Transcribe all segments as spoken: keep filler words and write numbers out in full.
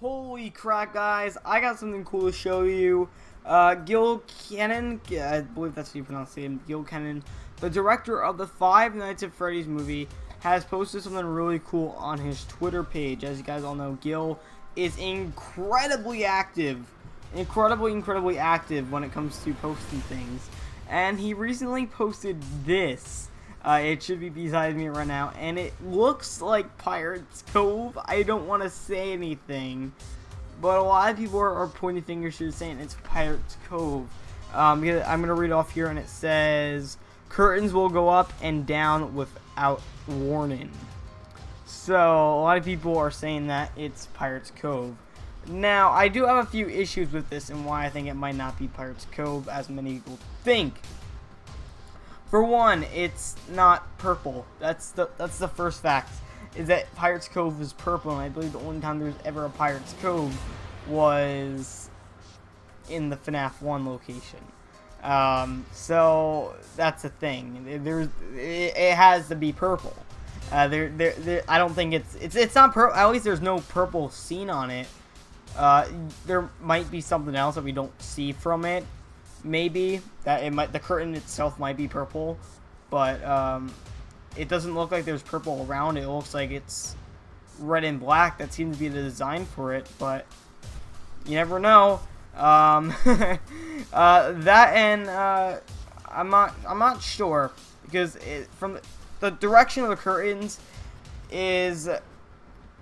Holy crap, guys, I got something cool to show you. Uh, Gil Kenan, I believe that's how you pronounce the name, Gil Kenan, the director of the Five Nights at Freddy's movie, has posted something really cool on his Twitter page. As you guys all know, Gil is incredibly active, incredibly, incredibly active when it comes to posting things. And he recently posted this. Uh, it should be beside me right now, and it looks like Pirates Cove. I don't want to say anything, but a lot of people are, are pointing fingers to saying it's Pirates Cove. Um, I'm gonna read off here, and it says, "Curtains will go up and down without warning." So a lot of people are saying that it's Pirates Cove. Now, I do have a few issues with this, and why I think it might not be Pirates Cove as many people think. For one, it's not purple. That's the that's the first fact, is that Pirates Cove is purple, and I believe the only time there was ever a Pirates Cove was in the FNAF one location. Um, so that's a thing. There's it, it has to be purple. Uh, there, there, there, I don't think it's it's it's not purple. At least there's no purple seen on it. Uh, there might be something else that we don't see from it. Maybe that it might the curtain itself might be purple, but um, it doesn't look like there's purple around it. It looks like it's red and black. That seems to be the design for it, but you never know. Um, uh, that and uh, I'm not I'm not sure, because it, from the, the direction of the curtains is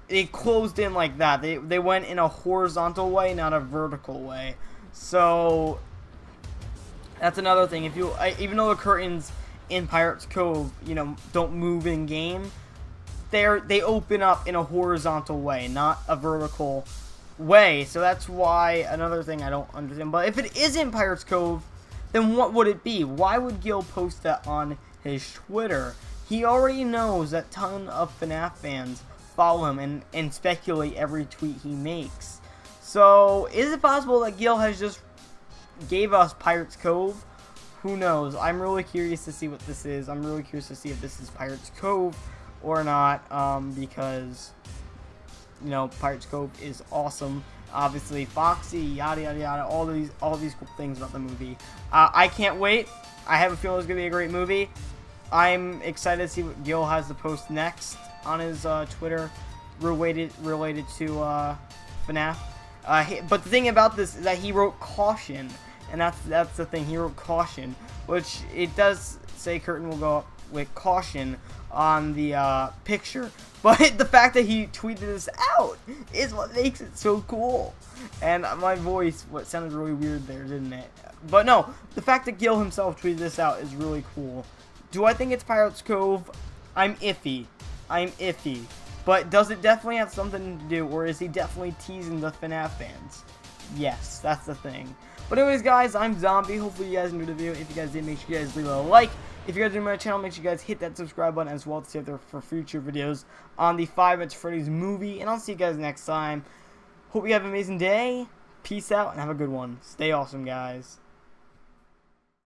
they closed in like that. They they went in a horizontal way, not a vertical way. So that's another thing. If you, even though the curtains in Pirates Cove, you know, don't move in game, they're they open up in a horizontal way, not a vertical way. So that's why another thing I don't understand. But if it isn't Pirates Cove, then what would it be? Why would Gil post that on his Twitter? He already knows that ton of FNAF fans follow him and and speculate every tweet he makes. So is it possible that Gil has just gave us Pirates Cove? Who knows? I'm really curious to see what this is. I'm really curious to see if this is Pirates Cove or not, um, because, you know, Pirates Cove is awesome. Obviously, Foxy, yada yada yada, all these all these cool things about the movie. Uh, I can't wait. I have a feeling it's gonna be a great movie. I'm excited to see what Gil has to post next on his uh, Twitter related related to uh, FNAF. Uh, he, but the thing about this is that he wrote caution. And that's that's the thing. He wrote caution, which it does say curtain will go up with caution on the uh, picture. But the fact that he tweeted this out is what makes it so cool. And my voice, what sounded really weird there, didn't it? But no, the fact that Gil himself tweeted this out is really cool. Do I think it's Pirates Cove? I'm iffy. I'm iffy. But does it definitely have something to do, or is he definitely teasing the FNAF fans? Yes, that's the thing. But anyways, guys, I'm Zombie. Hopefully you guys enjoyed the video. If you guys did, make sure you guys leave a like. If you guys are new to my channel, make sure you guys hit that subscribe button as well to stay up there for future videos on the Five Nights at Freddy's movie. And I'll see you guys next time. Hope you have an amazing day. Peace out and have a good one. Stay awesome, guys.